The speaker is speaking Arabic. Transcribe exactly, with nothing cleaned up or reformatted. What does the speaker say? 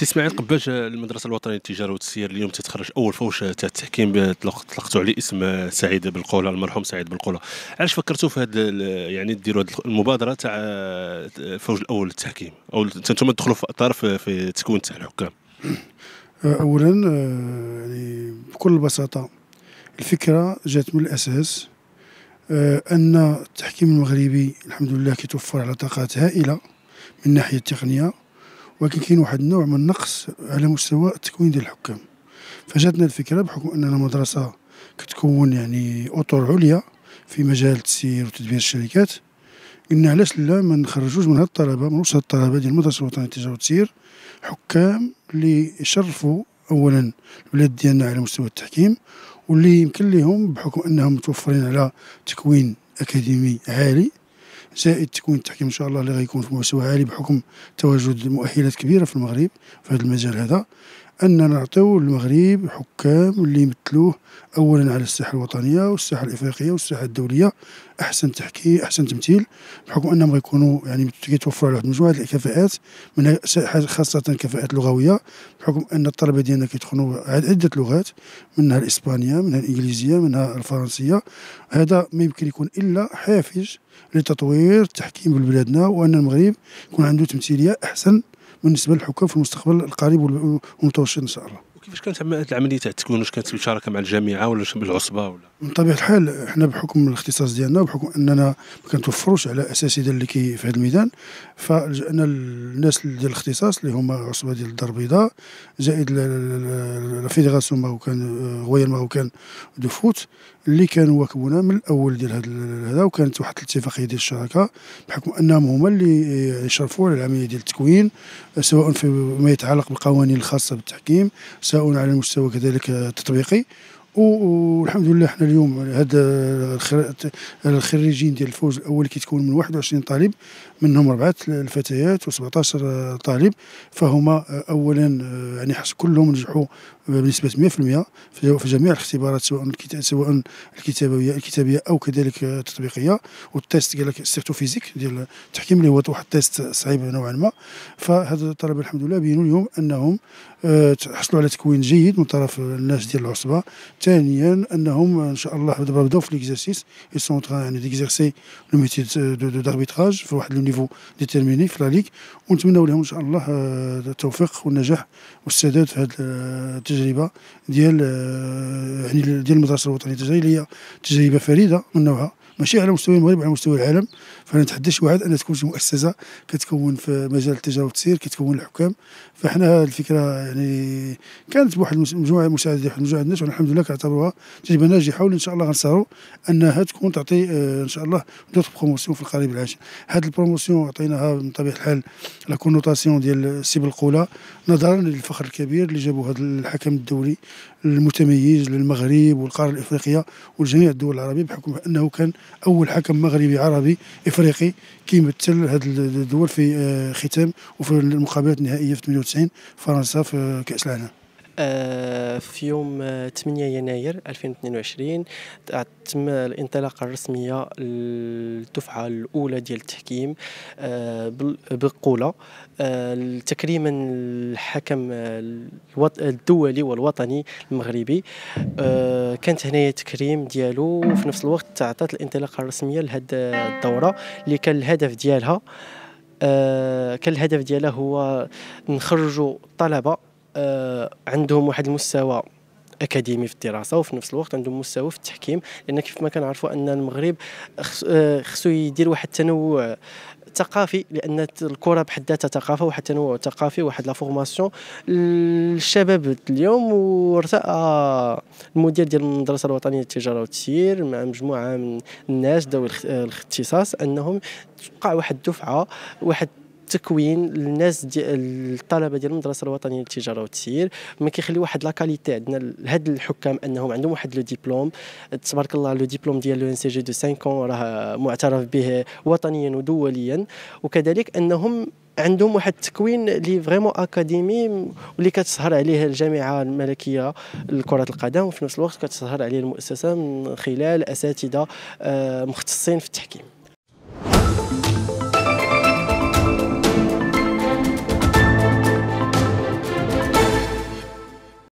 سي اسماعيل القباج، المدرسة الوطنية للتجارة والتسيير اليوم تتخرج أول فوج تاع التحكيم، طلقتوا عليه اسم سعيد بلقولة، المرحوم سعيد بلقولة. علاش فكرتوا في هذا يعني ديروا هذه المبادرة تاع الفوج الأول للتحكيم أو أنتم تدخلوا في أطار في تكوين تاع الحكام؟ أولا يعني بكل بساطة الفكرة جات من الأساس أن التحكيم المغربي الحمد لله كيتوفر على طاقات هائلة من ناحية التقنية، ولكن كاين واحد النوع من النقص على مستوى التكوين ديال الحكام. فجاتنا الفكره بحكم اننا مدرسه كتكون يعني اطر عليا في مجال التسيير وتدبير الشركات، قلنا علاش لا ما نخرجوش من هاد الطلبه، من وسط الطلبه ديال المدرسه الوطنيه للتجاره والتسيير، حكام اللي يشرفوا اولا البلاد ديالنا على مستوى التحكيم، واللي يمكن لهم بحكم انهم متوفرين على تكوين اكاديمي عالي زائد تكوين التحكيم ان شاء الله اللي غيكون في مستوى عالي بحكم تواجد مؤهلات كبيره في المغرب في هذا المجال هذا، اننا نعطيو للمغرب حكام اللي يمثلوه اولا على الساحه الوطنيه والساحه الافريقيه والساحه الدوليه احسن تحكيم احسن تمثيل، بحكم انهم غيكونوا يعني كيتوفروا على واحد مجموعه الكفاءات من خاصه كفاءات لغويه، بحكم ان الطلبه ديالنا كيتقنوا عده لغات منها الاسبانيه منها الانجليزيه منها الفرنسيه. هذا ما يمكن يكون الا حافز لتطوير التحكيم ببلادنا، وان المغرب يكون عنده تمثيليه احسن بالنسبه للحكام في المستقبل القريب والمتوسط ان شاء الله. وكيفاش كانت العمليه تاع التكوين؟ واش كانت مشاركه مع الجامعه ولا بالعصبه ولا؟ من طبيعه الحال احنا بحكم الاختصاص ديالنا وبحكم اننا ما كنتوفروش على اساتذه اللي كي في هذا الميدان، فلجأنا الناس ديال الاختصاص اللي هما العصبه ديال الدار البيضاء زائد الفيديراسيون ماروكان غويا الماروكان دو فوت اللي كانوا واكبونا من الاول ديال هذا، وكانت واحد الاتفاقيه ديال الشراكه بحكم انهم هما اللي يشرفوا على العمليه ديال التكوين، سواء فيما يتعلق بالقوانين الخاصه بالتحكيم سواء على المستوى كذلك التطبيقي. والحمد لله احنا اليوم هاد الخريجين ديال الفوز الاول كيتكون من واحد وعشرين طالب، منهم اربعه الفتيات وسبعطاش طالب، فهما اولا يعني حس كلهم نجحوا بنسبه مية في المية في جميع الاختبارات سواء سواء الكتابيه الكتابيه او كذلك التطبيقيه، والتيست ديال سيرتو فيزيك ديال التحكيم اللي هو واحد التيست صعيب نوعا ما. فهاد الطلبه الحمد لله بينوا اليوم انهم حصلوا على تكوين جيد من طرف الناس ديال العصبه. ثانيا انهم ان شاء الله دابا بداو في ليكزيرسيس، اي سون ترا يعني ديكزيرسي لو ميتي دو داربيتراج في واحد لو نيفو ديتيرميني في لا ليغ، ونتمناو لهم ان شاء الله التوفيق والنجاح والسداد في هذه التجربه ديال يعني ديال المدرسه الوطنيه التجاريه اللي هي تجربه فريده من نوعها ماشي على مستوى المغرب على مستوى العالم. فانا نتحدى شي واحد ان تكون شي مؤسسه كتكون في مجال التجاره والتسيير كتكون الحكام، فاحنا الفكره يعني كانت بواحد مجموعه مساعده واحد مجموعه الناس، والحمد لله كنعتبروها تجربه ناجحه، وان شاء الله غنسعروا انها تكون تعطي ان شاء الله دوت بروموسيون في القريب العاجل. هذه البروموسيون عطيناها من طبيعه الحال لا كونوتاسيون ديال سي بلقولة نظرا للفخر الكبير اللي جابوا هذا الحكم الدولي المتميز للمغرب والقاره الافريقيه والجميع الدول العربيه، بحكم انه كان اول حكم مغربي عربي افريقي كيمثل هذه الدول في ختام وفي المقابلات النهائيه في ثمانية وتسعين فرنسا في كاس العالم. في يوم ثمانية يناير ألفين واثنين وعشرين تم الانطلاقه الرسميه للدفعه الاولى ديال التحكيم بقوله تكريما الحكم الدولي والوطني المغربي. كانت هنايا تكريم ديالو، وفي نفس الوقت تعطات الانطلاقه الرسميه لهذه الدوره اللي كان الهدف ديالها كان الهدف ديالها هو نخرجوا الطلبه آه عندهم واحد المستوى اكاديمي في الدراسه، وفي نفس الوقت عندهم مستوى في التحكيم، لان كيف ما كنعرفوا ان المغرب خصو يدير واحد التنوع ثقافي، لان الكره بحد ذاتها ثقافه وواحد التنوع ثقافي وواحد لا فورماسيون الشباب اليوم. وارتأى المدير ديال المدرسه الوطنيه للتجاره والتسيير مع مجموعه من الناس ذوي الاختصاص انهم توقع واحد الدفعه واحد تكوين الناس ديال الطلبه ديال المدرسه الوطنيه للتجاره والتسيير ما كيخلي واحد لا كاليتي عندنا لهاد الحكام، انهم عندهم واحد لو ديبلوم تبارك الله، لو ديبلوم ديال لو ان سي جي دو خمسة راه معترف به وطنيا ودوليا، وكذلك انهم عندهم واحد التكوين اللي فريمون اكاديمي واللي كتسهر عليه الجامعه الملكيه لكره القدم، وفي نفس الوقت كتسهر عليه المؤسسه من خلال اساتذه مختصين في التحكيم.